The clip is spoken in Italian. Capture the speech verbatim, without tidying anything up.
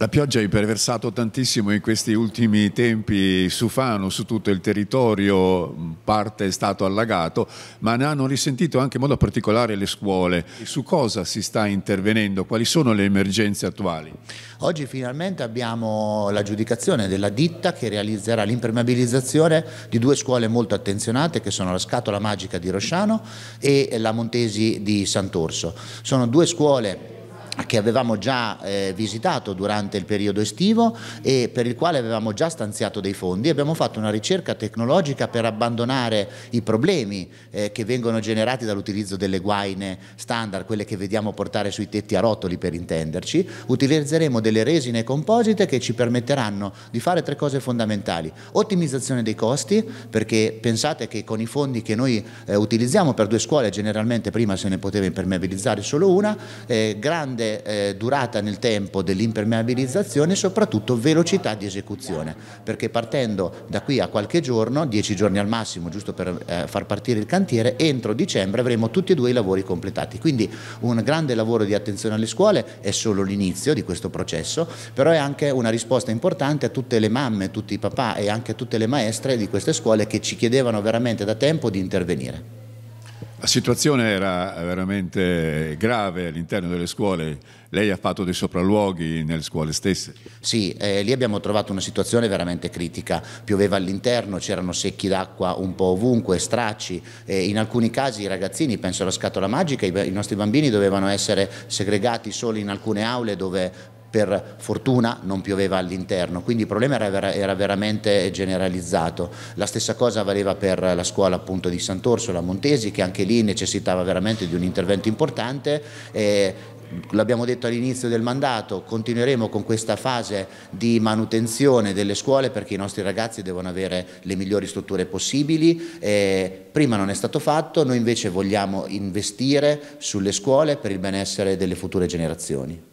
La pioggia ha imperversato tantissimo in questi ultimi tempi su Fano, su tutto il territorio, parte è stato allagato, ma ne hanno risentito anche in modo particolare le scuole. Su cosa si sta intervenendo? Quali sono le emergenze attuali? Oggi finalmente abbiamo l'aggiudicazione della ditta che realizzerà l'impermeabilizzazione di due scuole molto attenzionate che sono la Scatola Magica di Rosciano e la Montesi di Sant'Orso. Sono due scuole che avevamo già eh, visitato durante il periodo estivo e per il quale avevamo già stanziato dei fondi. Abbiamo fatto una ricerca tecnologica per abbandonare i problemi eh, che vengono generati dall'utilizzo delle guaine standard, quelle che vediamo portare sui tetti a rotoli per intenderci. Utilizzeremo delle resine composite che ci permetteranno di fare tre cose fondamentali: ottimizzazione dei costi, perché pensate che con i fondi che noi eh, utilizziamo per due scuole generalmente prima se ne poteva impermeabilizzare solo una, eh, grande Eh, durata nel tempo dell'impermeabilizzazione e soprattutto velocità di esecuzione, perché partendo da qui a qualche giorno, dieci giorni al massimo giusto per eh, far partire il cantiere, entro dicembre avremo tutti e due i lavori completati. Quindi un grande lavoro di attenzione alle scuole è solo l'inizio di questo processo, però è anche una risposta importante a tutte le mamme, tutti i papà e anche a tutte le maestre di queste scuole che ci chiedevano veramente da tempo di intervenire. La situazione era veramente grave all'interno delle scuole. Lei ha fatto dei sopralluoghi nelle scuole stesse? Sì, eh, lì abbiamo trovato una situazione veramente critica. Pioveva all'interno, c'erano secchi d'acqua un po' ovunque, stracci. Eh, in alcuni casi i ragazzini, penso alla Scatola Magica, i, i nostri bambini dovevano essere segregati solo in alcune aule dove per fortuna non pioveva all'interno, quindi il problema era, era veramente generalizzato. La stessa cosa valeva per la scuola appunto di Sant'Orso, la Montesi, che anche lì necessitava veramente di un intervento importante. E l'abbiamo detto all'inizio del mandato, continueremo con questa fase di manutenzione delle scuole perché i nostri ragazzi devono avere le migliori strutture possibili. Eh, prima non è stato fatto, noi invece vogliamo investire sulle scuole per il benessere delle future generazioni.